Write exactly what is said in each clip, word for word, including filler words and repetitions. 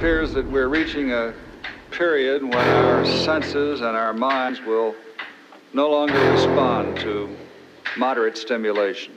appears that we're reaching a period when our senses and our minds will no longer respond to moderate stimulation.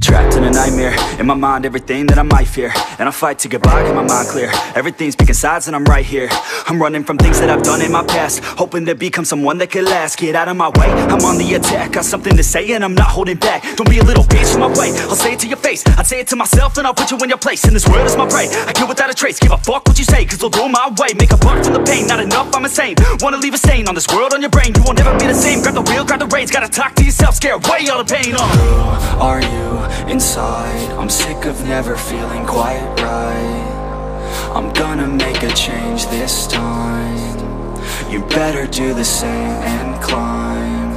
Trapped in a nightmare, in my mind everything that I might fear, and I fight to get by, get my mind clear. Everything's picking sides and I'm right here. I'm running from things that I've done in my past, hoping to become someone that could last. Get out of my way, I'm on the attack. Got something to say and I'm not holding back. Don't be a little bitch in my way, I'll say it to your face. I'll say it to myself and I'll put you in your place. And this world is my prey, I kill without a trace. Give a fuck what you say, cause they'll do my way. Make a buck from the pain, not enough, I'm insane. Wanna leave a stain on this world, on your brain. You won't ever be the same, grab the wheel, grab the reins. Gotta talk to yourself, scare away all the pain. uh. Who are you? Inside, I'm sick of never feeling quite right. I'm gonna make a change this time. You better do the same and climb.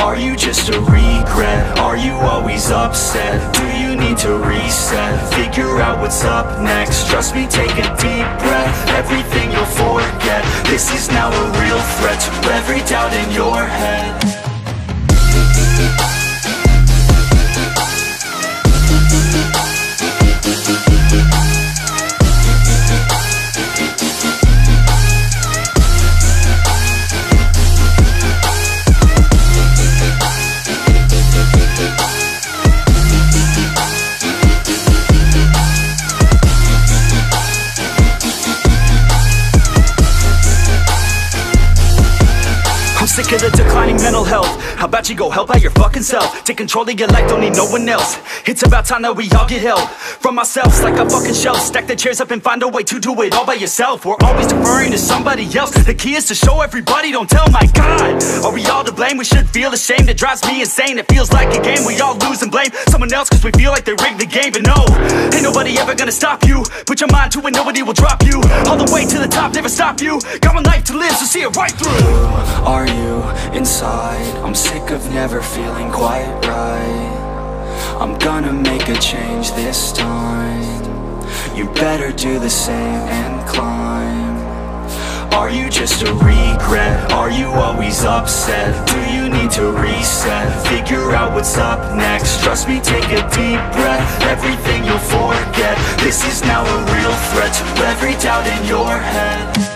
Are you just a regret? Are you always upset? Do you need to reset? Figure out what's up next. Trust me, take a deep breath. Everything you'll forget. This is now a real threat to every doubt in your head. Sick of the declining mental health. How about you go help out your fucking self? Take control of your life, don't need no one else. It's about time that we all get help from ourselves, like a fucking shelf. Stack the chairs up and find a way to do it all by yourself. We're always deferring to somebody else. The key is to show everybody, don't tell, my God. Are we all to blame? We should feel ashamed. It drives me insane, it feels like a game. We all lose and blame someone else cause we feel like they rigged the game. But no, ain't nobody ever gonna stop you. Put your mind to it, nobody will drop you. All the way to the top, never stop you. Got one life to live, so see it right through. Who are you? Inside, I'm sick of never feeling quite right. I'm gonna make a change this time. You better do the same and climb. Are you just a regret? Are you always upset? Do you need to reset? Figure out what's up next. Trust me, take a deep breath. Everything you'll forget. This is now a real threat to every doubt in your head.